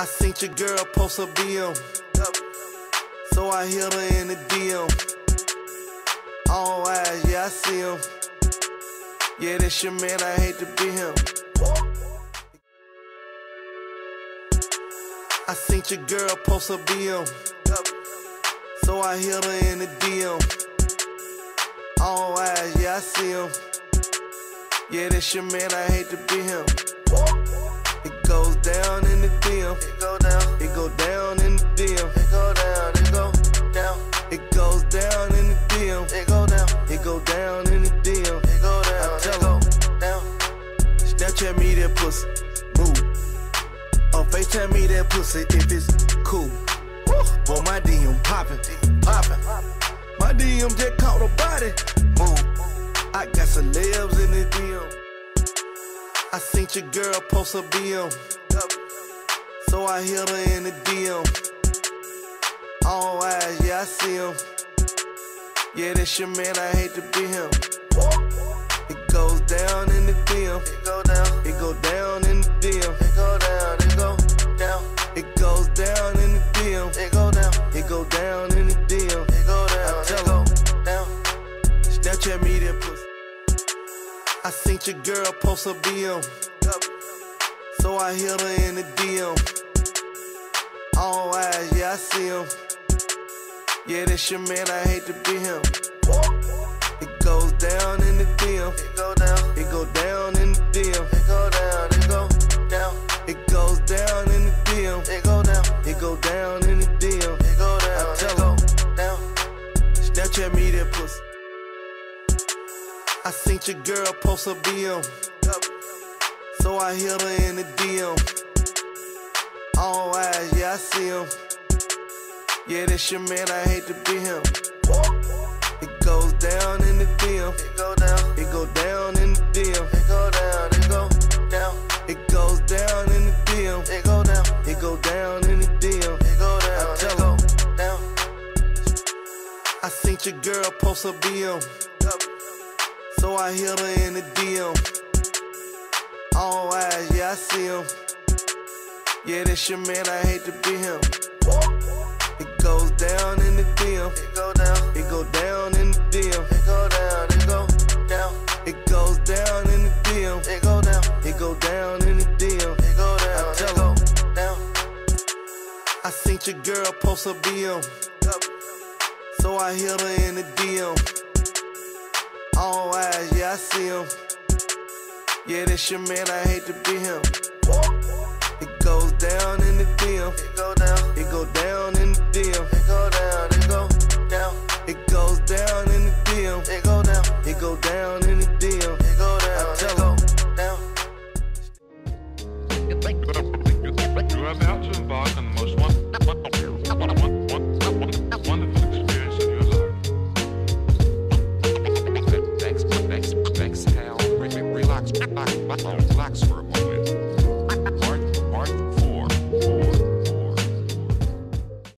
I seen your girl post a BM, so I hit her in the DM. All eyes, yeah, I see him. Yeah, that's your man, I hate to be him. I seen your girl post a BM, so I hit her in the DM. All eyes, yeah, I see him. Yeah, that's your man, I hate to be him. It goes down in the DM. It go down. It go down in the DM. It go down. It go down. It goes down in the DM. It go down. It go down in the DM. It go down. I tell it go down. Snapchat me that pussy. Move. On FaceTime me that pussy if it's cool. Boy, my DM poppin'. My DM just caught a body. Move. I got celebs in the DM. I seen your girl post a BM, so I hit her in the DM. All eyes, yeah, I see him. Yeah, that's your man, I hate to be him. It goes down in the DM. It go down. It go down in the DM. It go down. It go down. It goes down in the DM. It go down. It go down in the DM. It go down. I tell him down. Snapchat me that pussy. I seen your girl post a BM, so I hit her in the DM. All eyes, yeah, I see him. Yeah, that's your man, I hate to be him. It goes down in the DM. It go down. It go down in the DM. It go down. It go down. It goes down in the DM. It go down. It go down in the DM. It go down. I tell him down. Snapchat me that pussy. I seen your girl post a BM, so I hit her in the DM. All eyes, yeah, I see him. Yeah, that's your man, I hate to be him. It goes down in the DM. It go down. It go down in the DM. It go down. It go down. It goes down in the DM. It go down. It go down in the DM. It go down. I tell him down. I seen your girl post a BM, so I hit her in the DM. All eyes, yeah, I see him. Yeah, that's your man, I hate to be him. It goes down in the DM. It go down. It go down in the DM. It go down. It go down. It goes down in the DM. It go down. It go down in the DM. It go down. I tell him down. I seen your girl post a BM, so I hit her in the DM. All eyes, yeah, I see him. Yeah, that's your man, I hate to be him. It goes down in the DM. It go down. It go down in the DM. It go down. It go down. It goes down in the DM. It go down. It go down in the DM. It go down. I tell him down.